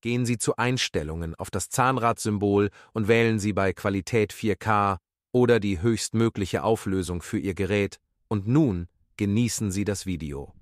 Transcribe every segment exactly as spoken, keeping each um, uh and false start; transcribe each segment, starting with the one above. Gehen Sie zu Einstellungen auf das Zahnradsymbol und wählen Sie bei Qualität vier K oder die höchstmögliche Auflösung für Ihr Gerät und nun genießen Sie das Video.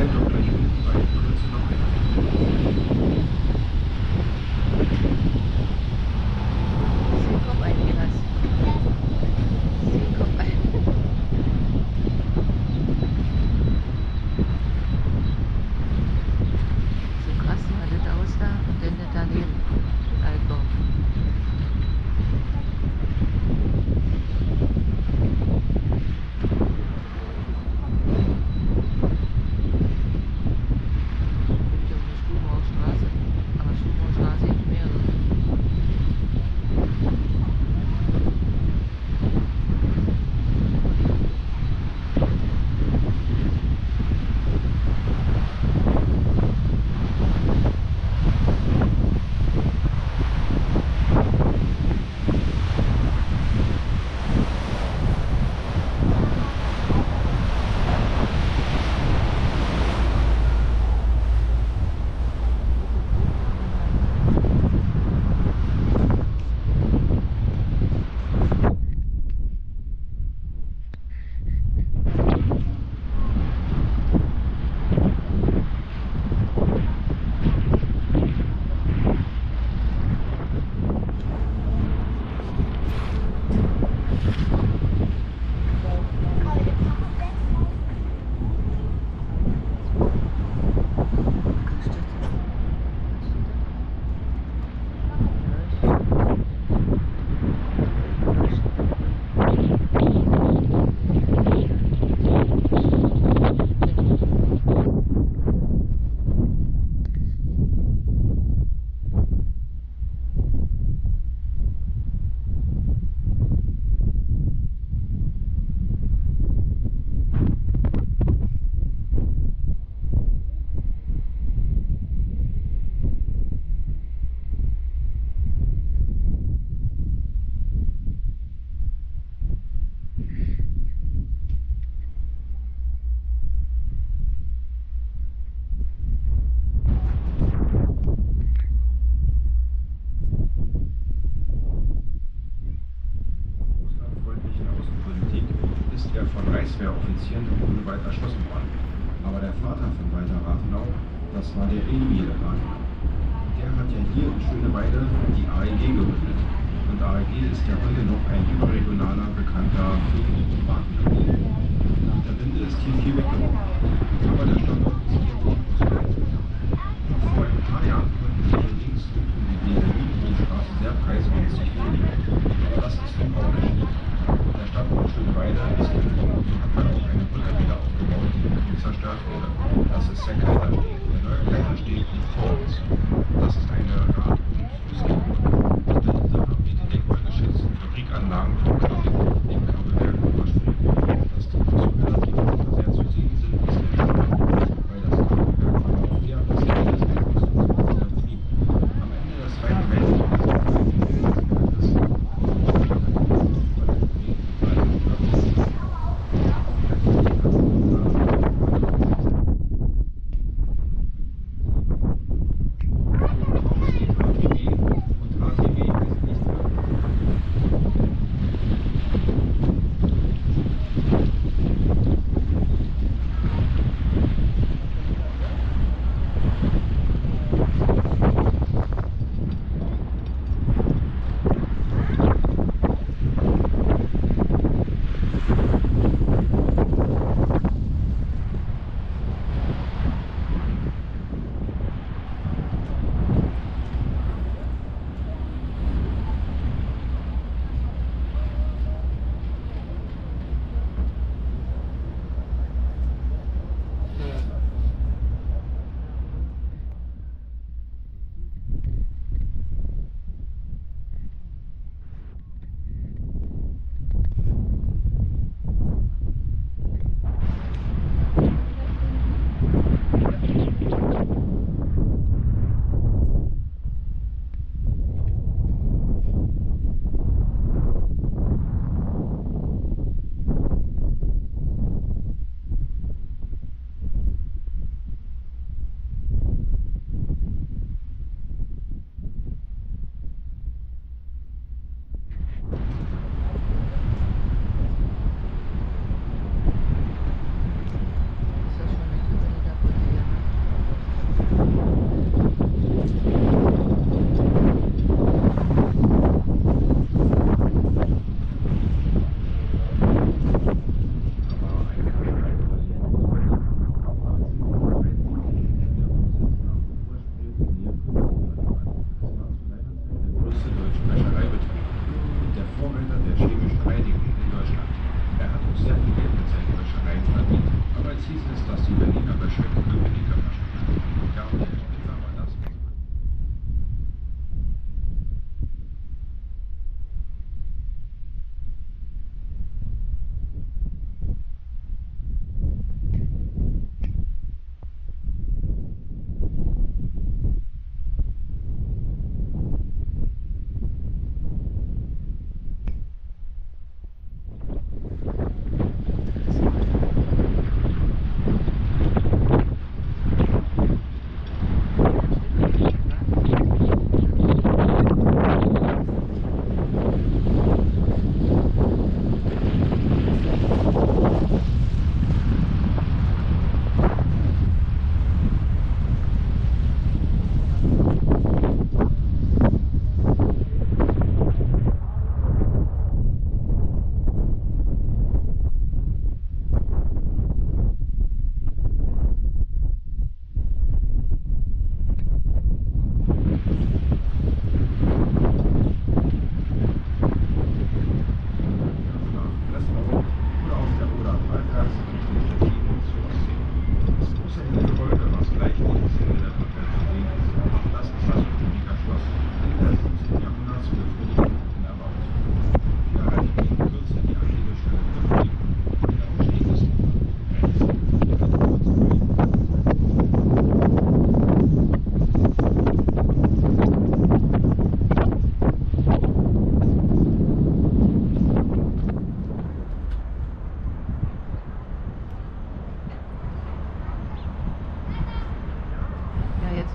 Vielleicht auch gleich unten bei kurz noch ein. Kommt ein, Jonas. Kommt ein. So krass war das aus da und dann da daneben. Altbau. Reichswehropfensieren im Grunewald erschossen worden. Aber der Vater von Walter Rathenau, das war der Emil Rathenau. Der hat ja hier in Schöneweide die A E G gegründet. Und A E G ist ja heute noch ein überregionaler, bekannter Privatbetrieb. Nach der Wende ist hier viel weggeworfen. Aber der Standort ist nicht gut ausgearbeitet. Vor ein paar Jahren konnten wir hier links in die Berliner Müggelsstraße sehr preisgünstig finden. Aber das ist ein Bauunterschied. Der Stadtbau Schöneweide ist gekommen und hat man auch eine Brücke wieder aufgebaut, die zerstört wurde. Das ist der Kaisersteg. Der neue Kaisersteg liegt vor uns. Das ist eine Rad- und Fußgängerbrücke. Unter dieser bietet denkmalgeschützte Fabrikanlagen vom Club im Kabelwerk Müggelspree. Dass die Versuche relativ unter sehr zu sehen sind, ist der Standard, weil das Kabelwerk war auch eher am besten des Rekonstruktions blieb. Am Ende des Zweiten Weltkriegs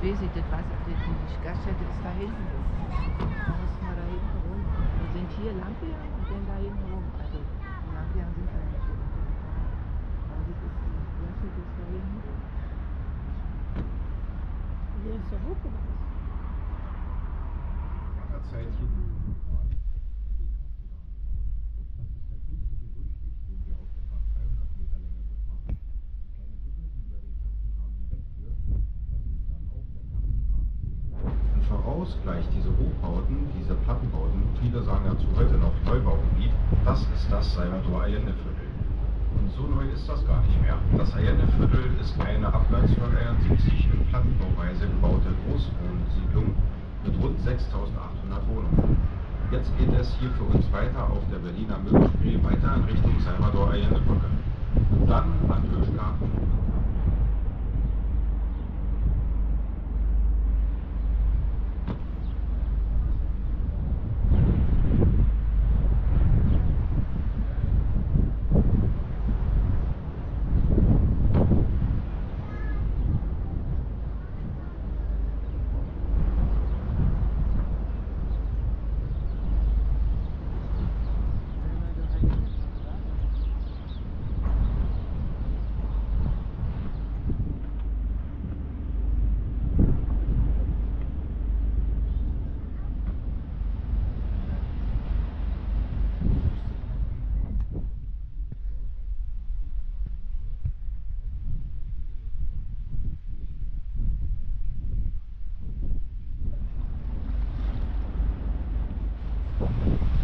weiß ich, das weiß ich nicht. Die Gaststätte ist da hinten. Da müssen wir da hinten rum. Wir sind hier lang gegangen und dann da hinten rum. Also lang gegangen sind wir nicht. Aber das ist die Gaststätte ist da hinten rum. Hier ist ja hoch gewesen. Vorausgleich diese Hochbauten, diese Plattenbauten, viele sagen dazu heute noch Neubaugebiet, das ist das Salvador-Allende-Viertel. Und so neu ist das gar nicht mehr. Das Allende-Viertel ist eine abwärts von neunzehnhunderteinundsiebzig in Plattenbauweise gebaute Großwohnsiedlung mit rund sechstausendachthundert Wohnungen. Jetzt geht es hier für uns weiter auf der Berliner Müggelspree weiter in Richtung Salvador-Allende-Brücke. Dann an Hirschgarten. Thank you.